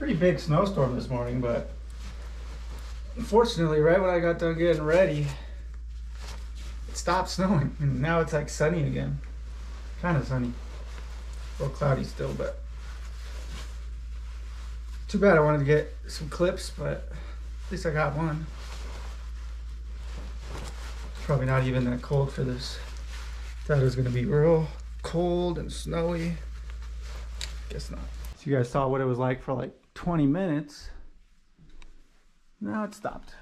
Pretty big snowstorm this morning, but unfortunately, right when I got done getting ready, it stopped snowing, and now it's like sunny again. Kind of sunny. A little cloudy still, but too bad. I wanted to get some clips, but at least I got one. It's probably not even that cold for this. Thought it was gonna be real cold and snowy. Guess not. So you guys saw what it was like for like 20 minutes. Now it stopped.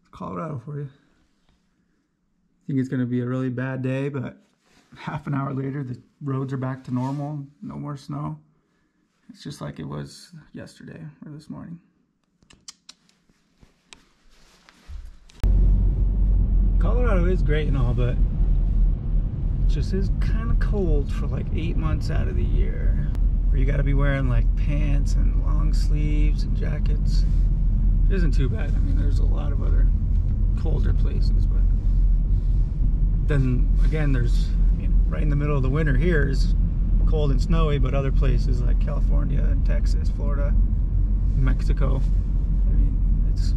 It's Colorado for you. I think it's gonna be a really bad day, but half an hour later, the roads are back to normal. No more snow. It's just like it was yesterday or this morning. Colorado is great and all, but it just is kind of cold for like 8 months out of the year. Where you gotta be wearing like pants and long sleeves and jackets. It isn't too bad. I mean, there's a lot of other colder places, but then again, there's, you know, right in the middle of the winter here is cold and snowy, but other places like California and Texas, Florida, Mexico, I mean, it's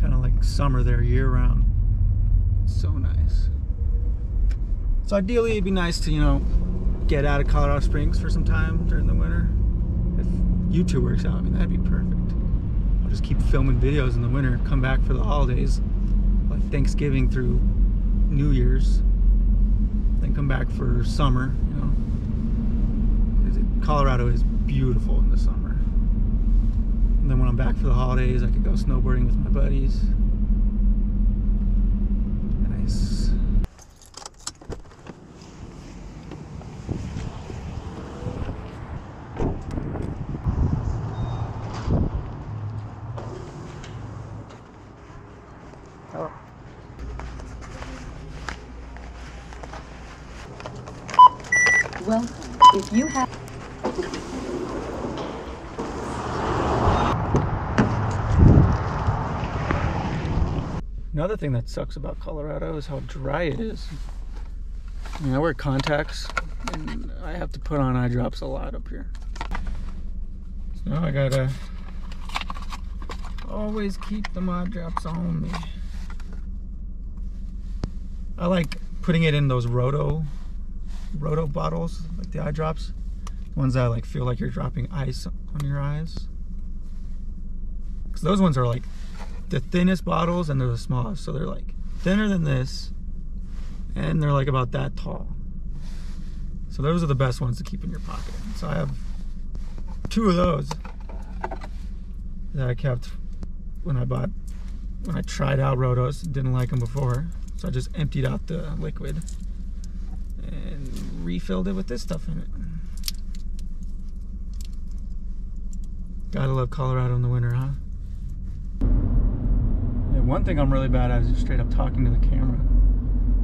kind of like summer there year-round. It's so nice. So ideally, it'd be nice to, you know, get out of Colorado Springs for some time during the winter. If YouTube works out, I mean, that'd be perfect. I'll just keep filming videos in the winter, come back for the holidays, like Thanksgiving through New Year's, then come back for summer, you know. Colorado is beautiful in the summer. And then when I'm back for the holidays, I could go snowboarding with my buddies. Nice. Oh. Well, if you have... Another thing that sucks about Colorado is how dry it is. I mean, I wear contacts and I have to put on eye drops a lot up here. So now I gotta always keep the eye drops on me. I like putting it in those roto bottles, like the eye drops. The ones that like feel like you're dropping ice on your eyes. Because those ones are like the thinnest bottles and they're the smallest, so they're like thinner than this and they're like about that tall, so those are the best ones to keep in your pocket. So I have two of those that I kept when I tried out Rotos, didn't like them before, so I just emptied out the liquid and refilled it with this stuff in it. Gotta love Colorado in the winter, huh? One thing I'm really bad at is just straight up talking to the camera.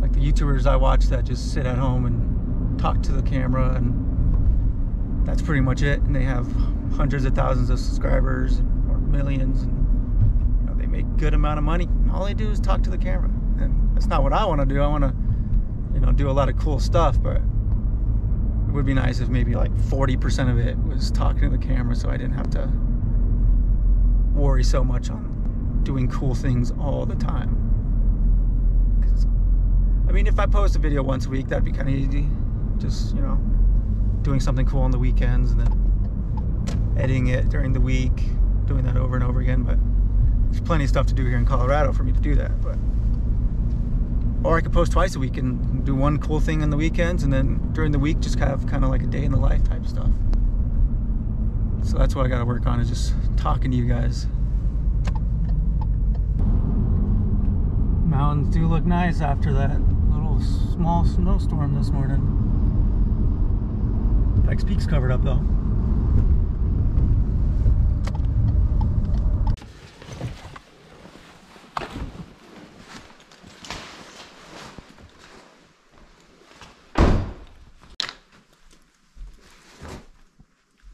Like the YouTubers I watch that just sit at home and talk to the camera, and that's pretty much it. And they have hundreds of thousands of subscribers or millions, and you know, they make a good amount of money. And all they do is talk to the camera, and that's not what I want to do. I want to, you know, do a lot of cool stuff, but it would be nice if maybe like 40% of it was talking to the camera, so I didn't have to worry so much on doing cool things all the time. I mean, if I post a video once a week, that'd be kind of easy. Just, you know, doing something cool on the weekends and then editing it during the week, doing that over and over again. But there's plenty of stuff to do here in Colorado for me to do that. But or I could post twice a week and do one cool thing on the weekends, and then during the week just have kind of like a day in the life type stuff. So that's what I got to work on, is just talking to you guys. Mountains do look nice after that little small snowstorm this morning. Pikes Peak's covered up though.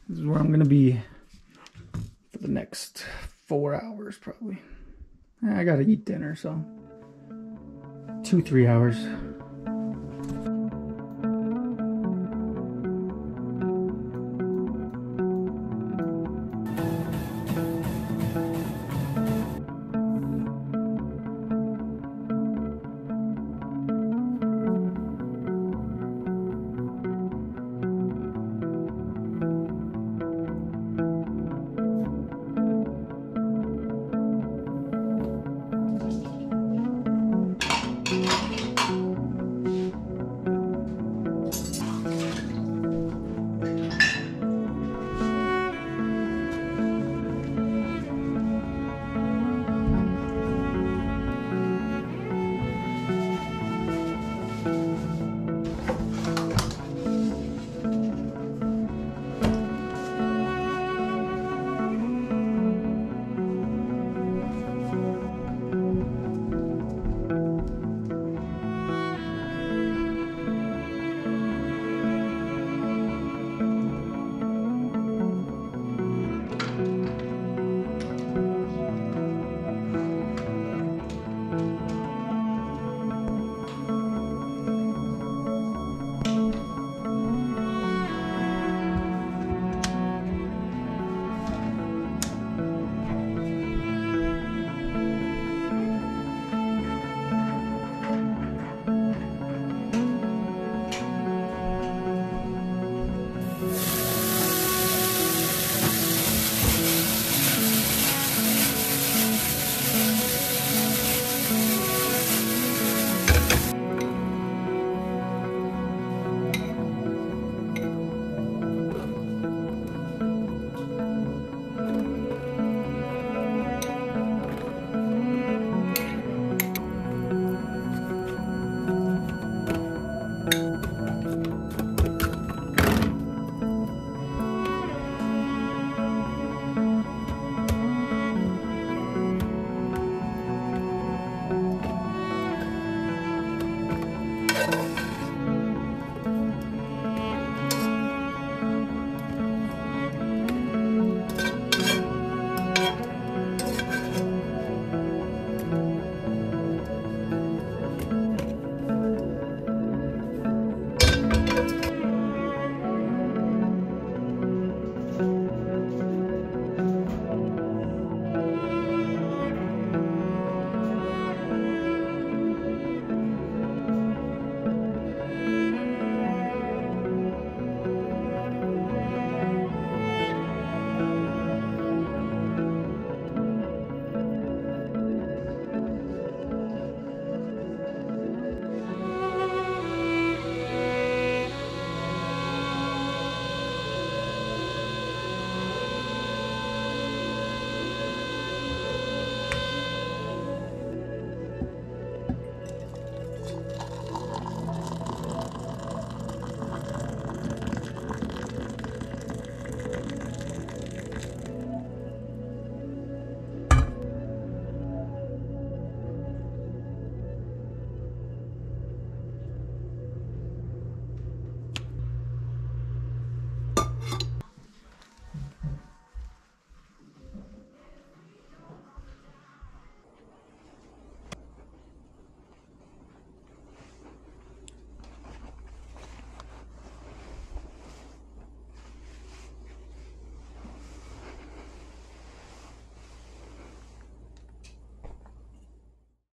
This is where I'm gonna be for the next 4 hours probably. I gotta eat dinner, so 2-3 hours.